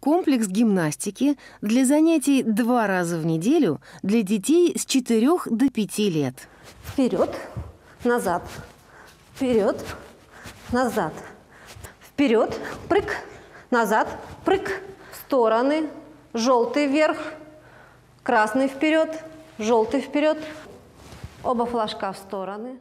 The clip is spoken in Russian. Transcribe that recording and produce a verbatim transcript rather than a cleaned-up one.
Комплекс гимнастики для занятий два раза в неделю для детей с четырёх до пяти лет. Вперед, назад, вперед, назад, вперед, прыг, назад, прыг, стороны, желтый вверх, красный вперед, желтый вперед, оба флажка в стороны.